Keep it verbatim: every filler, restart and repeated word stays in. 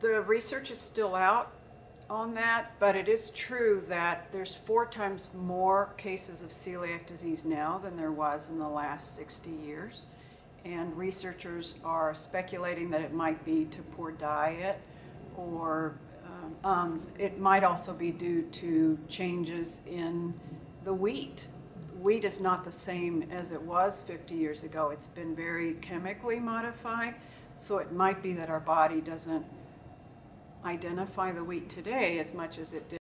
the research is still out on that, but it is true that there's four times more cases of celiac disease now than there was in the last sixty years. And researchers are speculating that it might be to poor diet, or um, um, it might also be due to changes in the wheat. Wheat is not the same as it was fifty years ago. It's been very chemically modified, so it might be that our body doesn't identify the wheat today as much as it did.